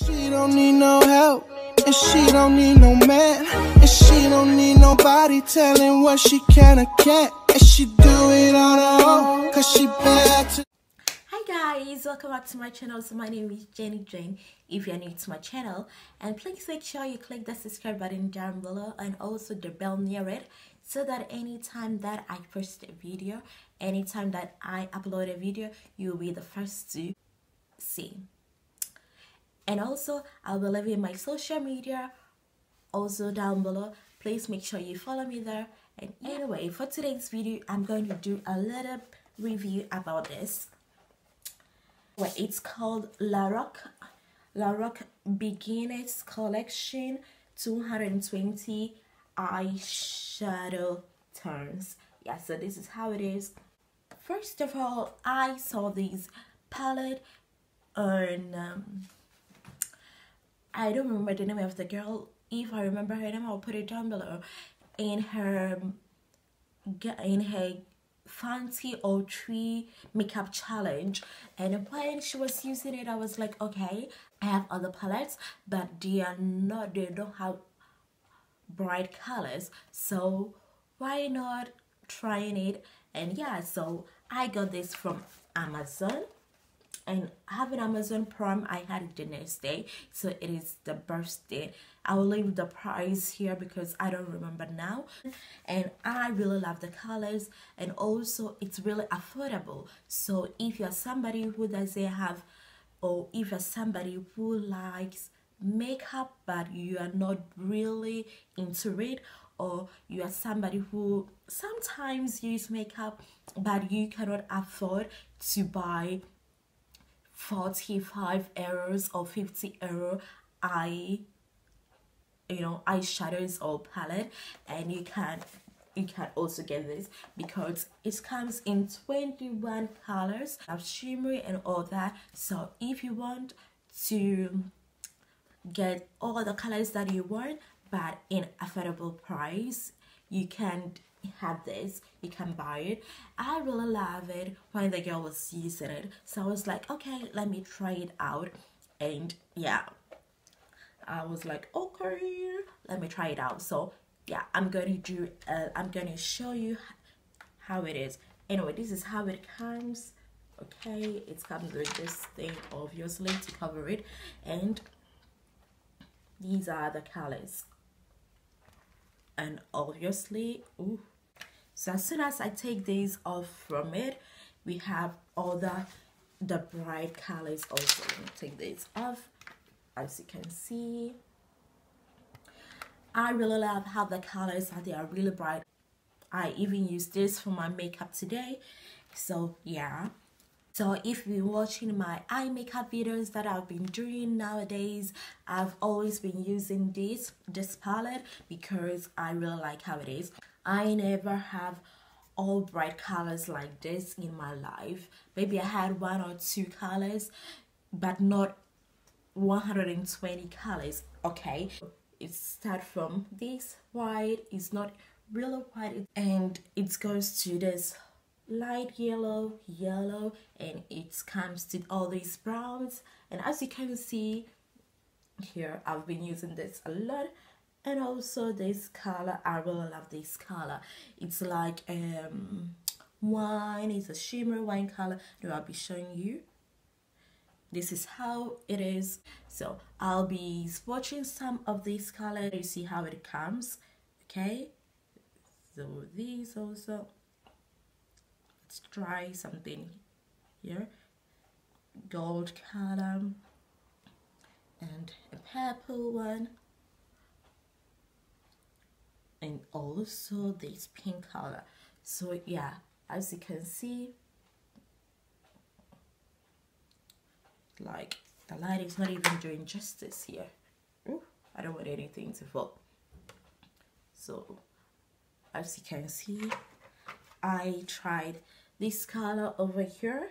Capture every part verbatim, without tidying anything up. She don't need no help, and she don't need no man, and she don't need nobody telling what she can or can't, and she do it on her own, cause she bad to. Hi guys, welcome back to my channel. So my name is Jenny Jane. If you are new to my channel, and please make sure you click the subscribe button down below and also the bell near it, so that anytime that I post a video, anytime that I upload a video, you'll be the first to see. And also, I'll be leaving my social media also down below. Please make sure you follow me there. And anyway, for today's video, I'm going to do a little review about this. Well, it's called LaRoc, LaRoc Beginners Collection two hundred twenty Eyeshadow Turns. Yeah, so this is how it is. First of all, I saw this palette on... Um, I don't remember the name of the girl. If I remember her name, I'll put it down below. In her in her Fancy or Tree makeup challenge, and when she was using it, I was like, okay, I have other palettes, but they are not they don't have bright colors, so why not trying it? And yeah, so I got this from Amazon. And having Amazon Prime, I had it the next day, so it is the birthday. I will leave the price here because I don't remember now. And I really love the colors, and also it's really affordable. So if you're somebody who doesn't have, or if you're somebody who likes makeup but you are not really into it, or you are somebody who sometimes use makeup but you cannot afford to buy forty-five euros or fifty euro eye, you know, eyeshadows or palette, and you can you can also get this because it comes in twenty-one colors of shimmery and all that. So if you want to get all the colors that you want but in affordable price, you can have this, you can buy it. I really love it when the girl was using it, so I was like, okay, let me try it out. And yeah, I was like, okay, let me try it out. So yeah, I'm going to do uh, I'm going to show you how it is. Anyway, this is how it comes. Okay, it comes with this thing obviously to cover it, and these are the colors. And obviously, ooh. So as soon as I take these off from it, we have all the, the bright colors also. Let me take these off, as you can see. I really love how the colors are, they are really bright. I even use this for my makeup today. So yeah. So if you've been watching my eye makeup videos that I've been doing nowadays, I've always been using this, this palette because I really like how it is. I never have all bright colors like this in my life. Maybe I had one or two colors, but not one hundred twenty colors, okay? It starts from this white, it's not really white, and it goes to this light yellow, yellow, and it comes to all these browns. And as you can see here, I've been using this a lot. And also this color, I really love this color. It's like um wine, it's a shimmery wine color that I'll be showing you. This is how it is. So I'll be swatching some of these colors. You see how it comes, okay? So these also. Let's try something here. Gold color and a purple one, and also this pink color. So yeah, as you can see, like the light is not even doing justice here. Ooh, I don't want anything to fall. So as you can see, I tried this color over here,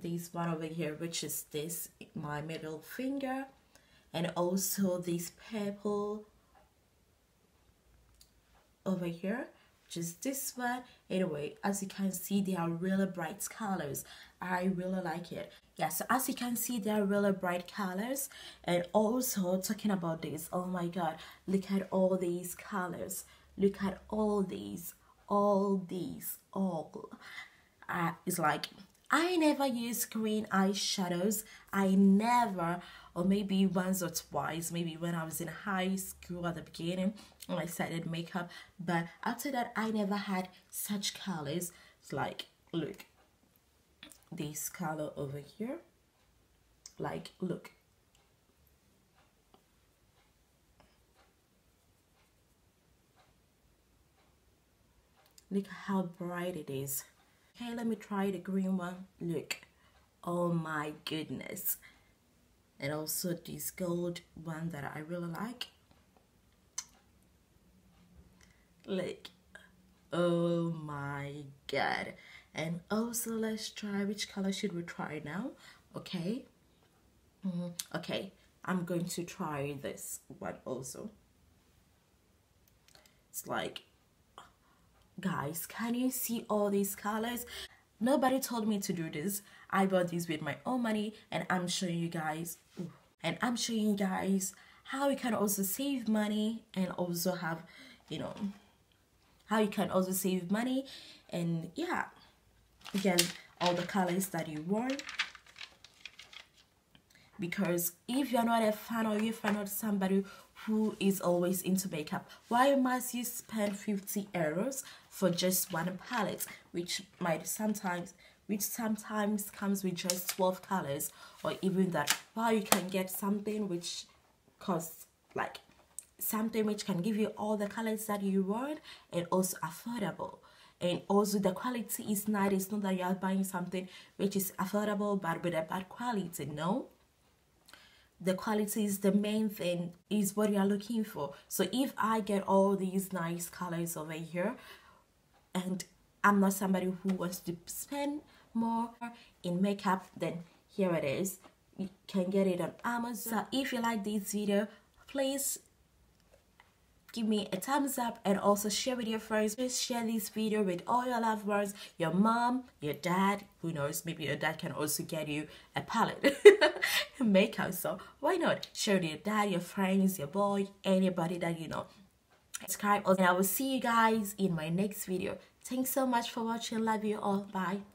this one over here, which is this, my middle finger, and also this purple over here, which is this one. Anyway, as you can see, they are really bright colors. I really like it. Yeah, so as you can see, they are really bright colors. And also, talking about this, oh my god, look at all these colors. Look at all these, all these, all. Uh, it's like, I never use green eyeshadows. I never, or maybe once or twice, maybe when I was in high school at the beginning when I started makeup. But after that, I never had such colors. It's like, look, this color over here. Like, look. Look how bright it is. Okay, let me try the green one. Look, oh my goodness. And also this gold one that I really like. Look, oh my god. And also let's try, which color should we try now? Okay, mm-hmm. Okay, I'm going to try this one also. It's like, guys, can you see all these colors? Nobody told me to do this. I bought these with my own money, and I'm showing you guys ooh, and I'm showing you guys how you can also save money and also have, you know, how you can also save money. And yeah, you get all the colors that you want, because if you're not a fan, or if you're not somebody who is always into makeup, why must you spend fifty euros for just one palette, which might sometimes which sometimes comes with just twelve colors, or even that? Why you can get something which costs like something which can give you all the colors that you want, and also affordable, and also the quality is nice. It's not that you are buying something which is affordable but with a bad quality. No, the quality is the main thing, is what you're looking for. So if I get all these nice colors over here, and I'm not somebody who wants to spend more in makeup, then here it is. You can get it on Amazon. So if you like this video, please give me a thumbs up, and also share with your friends. Just share this video with all your loved ones, your mom, your dad, who knows, maybe your dad can also get you a palette makeup. So why not share with your dad, your friends, your boy, anybody that you know. Subscribe, and I will see you guys in my next video. Thanks so much for watching. Love you all. Bye.